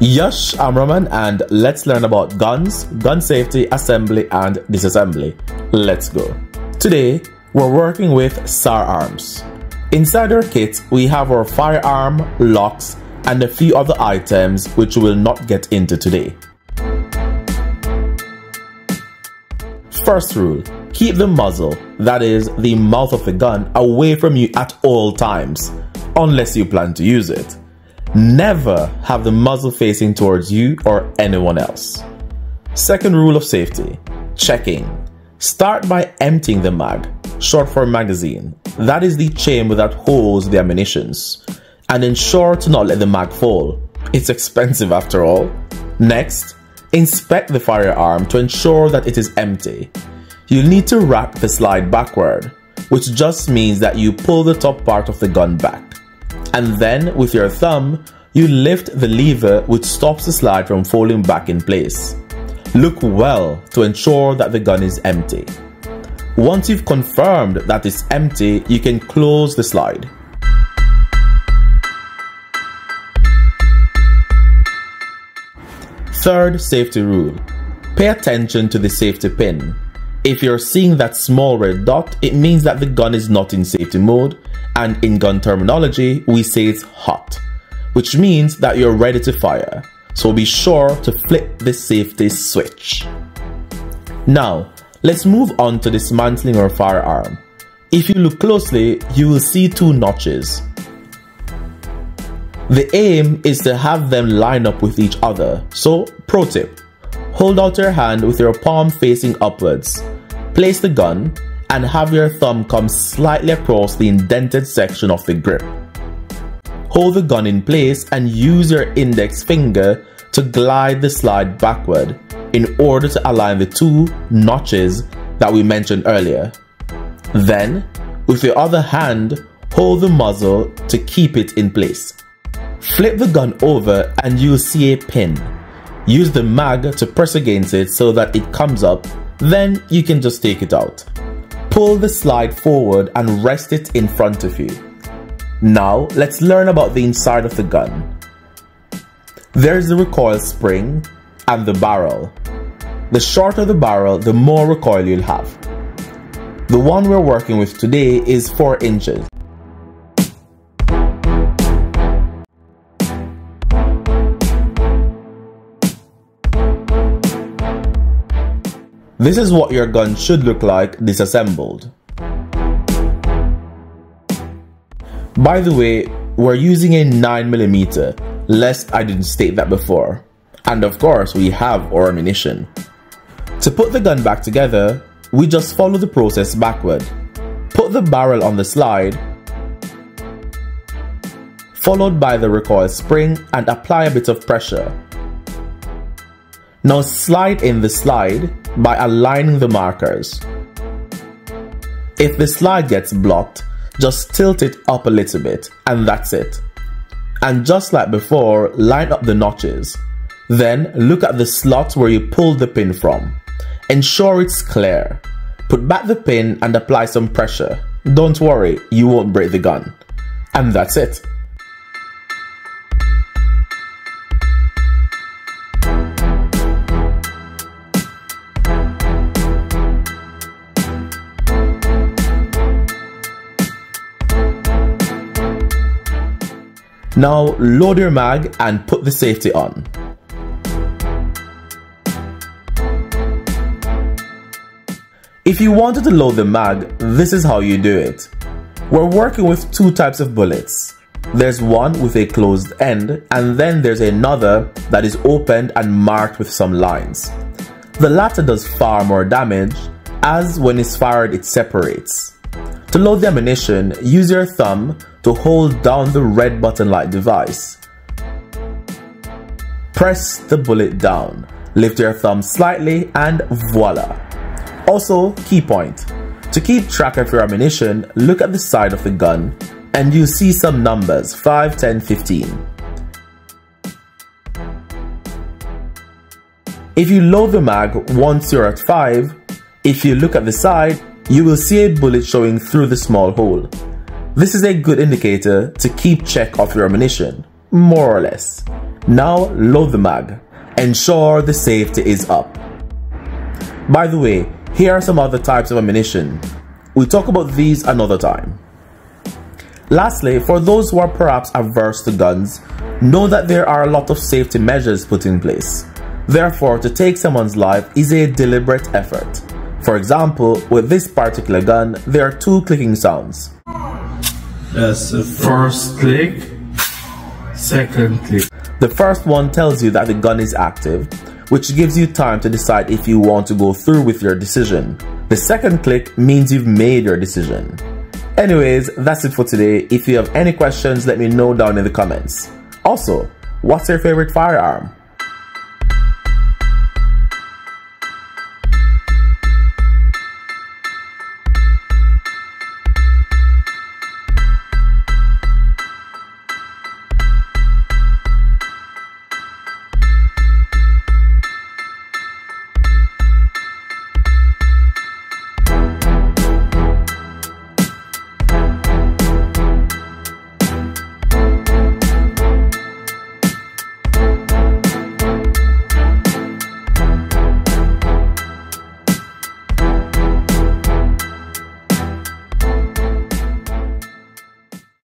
Yes, I'm Roman and let's learn about guns, gun safety, assembly and disassembly. Let's go. Today, we're working with Sar Arms. Inside our kit, we have our firearm, locks and a few other items which we will not get into today. First rule, keep the muzzle, that is, the mouth of the gun, away from you at all times, unless you plan to use it. Never have the muzzle facing towards you or anyone else. Second rule of safety, checking. Start by emptying the mag, short for magazine, that is the chamber that holds the ammunitions, and ensure to not let the mag fall. It's expensive after all. Next, inspect the firearm to ensure that it is empty. You'll need to wrap the slide backward, which just means that you pull the top part of the gun back. And then, with your thumb, you lift the lever which stops the slide from falling back in place. Look well to ensure that the gun is empty. Once you've confirmed that it's empty, you can close the slide. Third safety rule. Pay attention to the safety pin. If you're seeing that small red dot, it means that the gun is not in safety mode, and in gun terminology, we say it's hot, which means that you're ready to fire. So be sure to flip the safety switch. Now, let's move on to dismantling our firearm. If you look closely, you will see two notches. The aim is to have them line up with each other, so pro tip. Hold out your hand with your palm facing upwards. Place the gun and have your thumb come slightly across the indented section of the grip. Hold the gun in place and use your index finger to glide the slide backward in order to align the two notches that we mentioned earlier. Then, with your other hand, hold the muzzle to keep it in place. Flip the gun over and you'll see a pin. Use the mag to press against it so that it comes up, then you can just take it out. Pull the slide forward and rest it in front of you. Now let's learn about the inside of the gun. There's the recoil spring and the barrel. The shorter the barrel, the more recoil you'll have. The one we're working with today is 4 inches. This is what your gun should look like disassembled. By the way, we're using a 9mm, lest I didn't state that before. And of course, we have our ammunition. To put the gun back together, we just follow the process backward. Put the barrel on the slide, followed by the recoil spring and apply a bit of pressure. Now slide in the slide by aligning the markers. If the slide gets blocked, just tilt it up a little bit and that's it. And just like before, line up the notches. Then look at the slot where you pulled the pin from. Ensure it's clear. Put back the pin and apply some pressure. Don't worry, you won't break the gun. And that's it. Now load your mag and put the safety on. If you wanted to load the mag, this is how you do it. We're working with two types of bullets. There's one with a closed end and then there's another that is opened and marked with some lines. The latter does far more damage as when it's fired it separates. To load the ammunition, use your thumb to hold down the red button-like device. Press the bullet down, lift your thumb slightly and voila! Also, key point. To keep track of your ammunition, look at the side of the gun and you'll see some numbers 5, 10, 15. If you load the mag once you're at 5, if you look at the side, you will see a bullet showing through the small hole. This is a good indicator to keep check of your ammunition, more or less. Now load the mag. Ensure the safety is up. By the way, here are some other types of ammunition. We'll talk about these another time. Lastly, for those who are perhaps averse to guns, know that there are a lot of safety measures put in place. Therefore, to take someone's life is a deliberate effort. For example, with this particular gun, there are two clicking sounds. That's the first click, second click. The first one tells you that the gun is active, which gives you time to decide if you want to go through with your decision. The second click means you've made your decision. Anyways, that's it for today. If you have any questions, let me know down in the comments. Also, what's your favorite firearm?